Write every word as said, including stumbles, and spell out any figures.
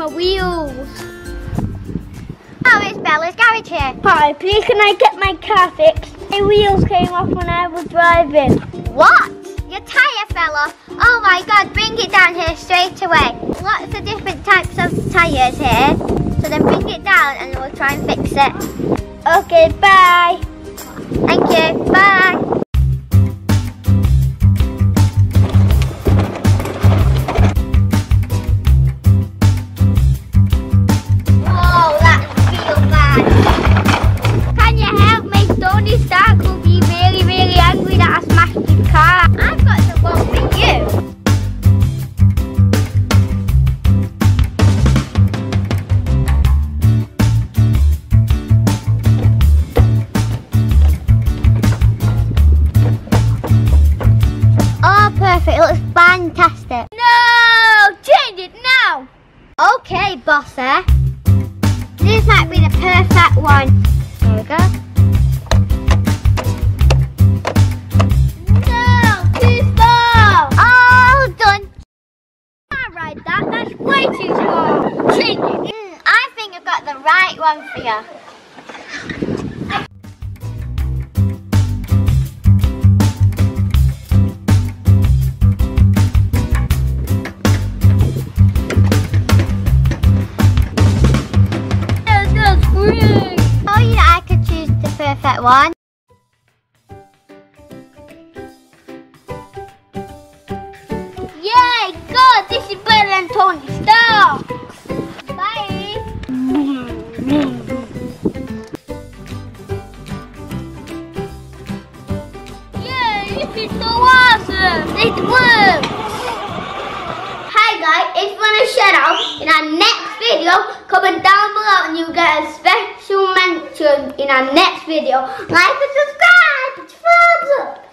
my wheels. Oh, it's Bella's garage here. Hi, please can I get my car fixed? My wheels came off when I was driving. What? Your tyre fell off? Oh my God, bring it down here straight away. Lots of different types of tyres here. So then bring it down and we'll try and fix it. Okay, bye. Thank you, bye. Tony Star will be really, really angry that I smashed his car. I've got the one for you. Oh, perfect. It looks fantastic. No! Change it now! Okay, boss, eh? This might be the perfect one. There we go. Way too small. Mm, I think I've got the right one for you. Oh, that's great. Oh, you know, I could choose the perfect one. Yay, God, this is better than Tony Star. Bye. Yay, this is so awesome. It works. Hi guys, it's Tony Star. In our next video, comment down below and you get a special mention in our next video. Like and subscribe. Thumbs up.